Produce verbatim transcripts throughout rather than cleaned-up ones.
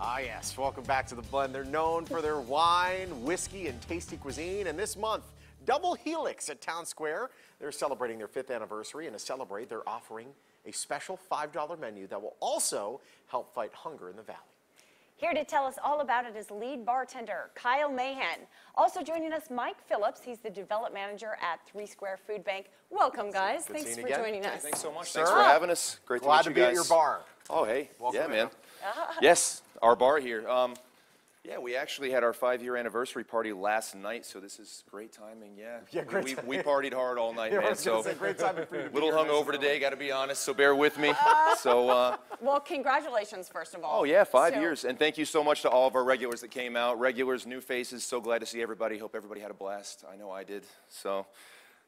Ah yes, welcome back to The Blend. They're known for their wine, whiskey, and tasty cuisine. And this month, Double Helix at Town Square, they're celebrating their fifth anniversary, and to celebrate, they're offering a special five dollar menu that will also help fight hunger in the valley. Here to tell us all about it is lead bartender Kyle Mahan. Also joining us, Mike Phillips. He's the development manager at Three Square Food Bank. Welcome, guys. Good Thanks for again. joining us. Hey, thanks so much. Sure. Thanks for having us. Great Glad to meet you guys. Glad to be at your bar. Oh, hey. Welcome yeah, man. Uh-huh. Yes, our bar here. Um, yeah, we actually had our five-year anniversary party last night, so this is great timing. Yeah, yeah great we, we, we partied hard all night, yeah, man. So say, great timing for you. A little hungover today, got to be honest, so bear with me. Uh, so, uh, well, congratulations, first of all. Oh, yeah, five so. years. And thank you so much to all of our regulars that came out. Regulars, new faces, so glad to see everybody. Hope everybody had a blast. I know I did. So,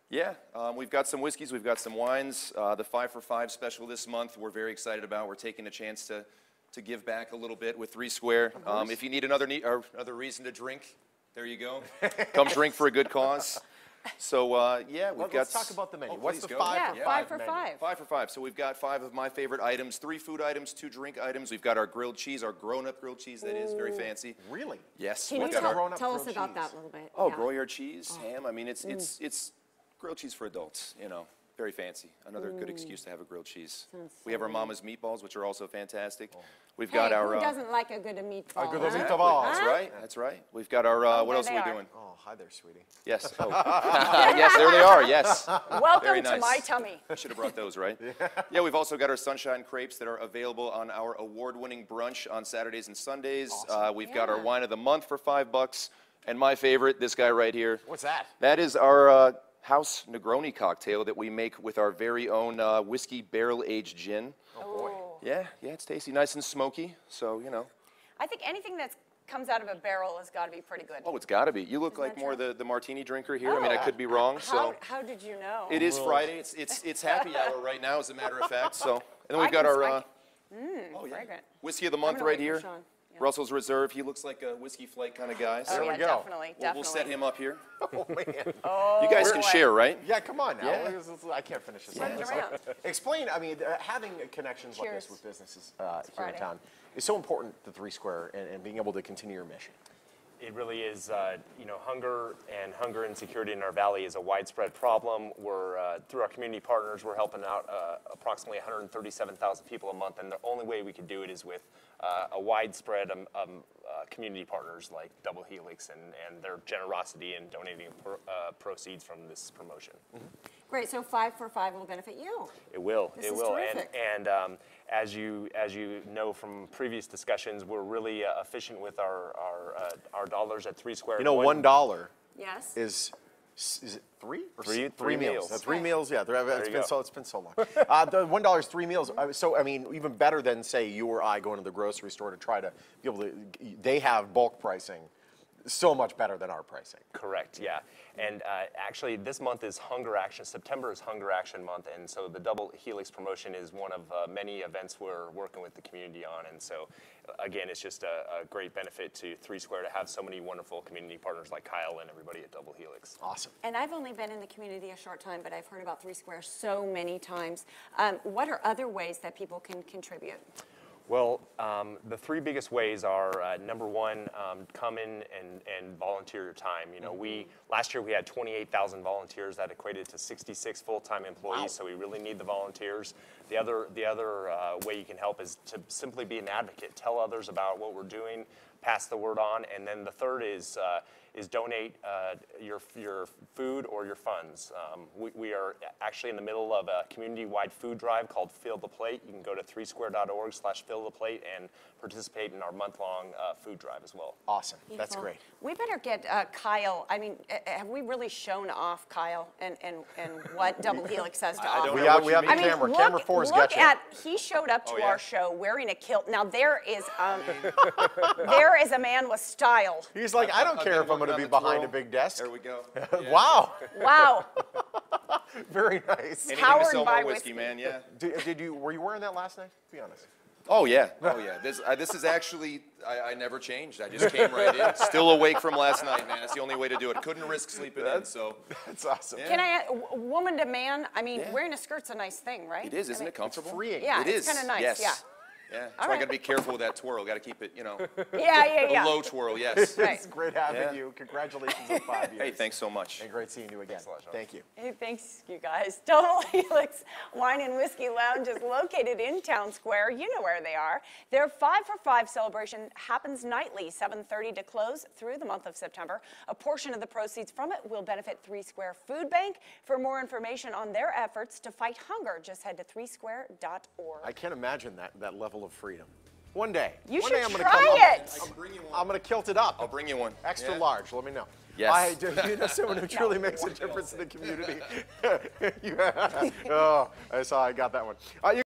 yeah, um, we've got some whiskeys, we've got some wines. Uh, the five for five special this month we're very excited about. We're taking a chance to to give back a little bit with Three Square. Um, if you need another, ne or another reason to drink, there you go. Come drink for a good cause. So, uh, yeah, we've well, got... Let's talk about the menu. Oh, What's the five, yeah, for yeah. five for five? Five for five. Five for five. So we've got five of my favorite items, three food items, two drink items. We've got our grilled cheese, our grown-up grilled cheese that Ooh. is very fancy. Really? Yes. Can you tell, our, tell us about cheese. that a little bit? Oh, yeah. Gruyere cheese, oh. ham. I mean, it's, it's, mm. it's grilled cheese for adults, you know. Very fancy. Another mm. good excuse to have a grilled cheese. Sounds we have our Mama's meatballs, which are also fantastic. Oh. We've hey, got our. Who uh, doesn't like a good meatball? A good huh? meatball. That's right. That's right. We've got our. Uh, oh, what else are we are. doing? Oh, hi there, sweetie. Yes. Oh. Yes, there they are. Yes. Welcome Very nice. to my tummy. I should have brought those, right? Yeah. Yeah. We've also got our sunshine crepes that are available on our award-winning brunch on Saturdays and Sundays. Awesome. Uh, we've yeah. got our wine of the month for five bucks, and my favorite, this guy right here. What's that? That is our. Uh, House Negroni cocktail that we make with our very own uh, whiskey barrel-aged gin. Oh, boy. Yeah, yeah, it's tasty. Nice and smoky, so, you know. I think anything that comes out of a barrel has got to be pretty good. Oh, it's got to be. You look Isn't like more the, the martini drinker here. Oh. I mean, I could be wrong, how, so. How did you know? It is Friday. It's, it's, it's happy hour right now, as a matter of fact, so. And then we've I got our uh, mm, oh, yeah. fragrant. whiskey of the month right here. Russell's Reserve. He looks like a whiskey flight kind of guy. So oh, there yeah, we go. Definitely, we'll, definitely. We'll set him up here. Oh, man. Oh, you guys boy. can share, right? Yeah, come on now. Yeah. I can't finish this. Yeah. Explain, I mean, uh, having connections Cheers. like this with businesses uh, here Friday. in town is so important to Three Square and, and being able to continue your mission. It really is, uh, you know, hunger and hunger insecurity in our valley is a widespread problem. We're, uh, through our community partners, we're helping out uh, approximately one hundred thirty-seven thousand people a month, and the only way we could do it is with uh, a widespread um, um, uh, community partners like Double Helix and, and their generosity in donating pro uh, proceeds from this promotion. Mm-hmm. Great, so five for five will benefit you. It will, this it will, terrific. and, and um, as you as you know from previous discussions, we're really uh, efficient with our our, uh, our dollars at Three Square. You know, one dollar. Yes. Is is it three or three, three, three meals? meals. Uh, three right. meals. Yeah, there, there it's been go. so it's been so long. uh, the one dollar is three meals. Mm-hmm. So I mean, even better than say you or I going to the grocery store to try to be able to. They have bulk pricing. So much better than our pricing. Correct, yeah. And uh, actually, this month is Hunger Action. September is Hunger Action Month, and so the Double Helix promotion is one of uh, many events we're working with the community on. And so, again, it's just a, a great benefit to Three Square to have so many wonderful community partners like Kyle and everybody at Double Helix. Awesome. And I've only been in the community a short time, but I've heard about Three Square so many times. Um, what are other ways that people can contribute? Well, um, the three biggest ways are, uh, number one, um, come in and, and volunteer your time. You know, we, last year we had twenty-eight thousand volunteers. That equated to sixty-six full-time employees, wow. so we really need the volunteers. The other, the other uh, way you can help is to simply be an advocate. Tell others about what we're doing, pass the word on, and then the third is, uh, is donate uh, your, your food or your funds. Um, we, we are actually in the middle of a community-wide food drive called Fill the Plate. You can go to three square dot org slash fill the plate and participate in our month-long uh, food drive as well. Awesome. Beautiful. That's great. We better get uh, Kyle. I mean, uh, have we really shown off Kyle and, and, and what Double Helix has to I, offer? I we have, we have the I camera. Mean, camera look, four's look got you. At, he showed up to oh, yeah. our show wearing a kilt. Now, there is, um, there is a man with style. He's like, I don't care if I'm going to be behind a big desk. There we go. Yeah. Wow. Wow. Very nice. Anything Powered to sell by more whiskey, whiskey, man. Yeah. Did, did you? Were you wearing that last night? Be honest. Oh yeah. Oh yeah. This I, this is actually I, I never changed. I just came right in. Still awake from last night, man. It's the only way to do it. Couldn't risk sleeping in. So that's awesome. Yeah. Can I? Woman to man. I mean, yeah. wearing a skirt's a nice thing, right? It is. Isn't I mean, it comfortable? It's freeing. Yeah. It is. It's kind of nice. Yes. Yeah. Yeah, so right. I got to be careful with that twirl. Got to keep it, you know. Yeah, yeah, yeah. Low twirl, yes. It's right. Great having yeah. you. Congratulations on five years. Hey, thanks so much. And great seeing you again. Thanks a lot, Sean. Thank you. Hey, thanks, you guys. Double Helix Wine and Whiskey Lounge is located in Town Square. You know where they are. Their Five for Five celebration happens nightly, seven thirty to close through the month of September. A portion of the proceeds from it will benefit Three Square Food Bank. For more information on their efforts to fight hunger, just head to three square dot org. I can't imagine that that level of freedom. One day. You one should day I'm gonna try come it. I'm, I'm, I'm going to kilt it up. I'll bring you one. Extra yeah. large. Let me know. Yes. I do. You know someone who truly no, makes a difference in the community. yeah. Oh, I saw I got that one. Uh, you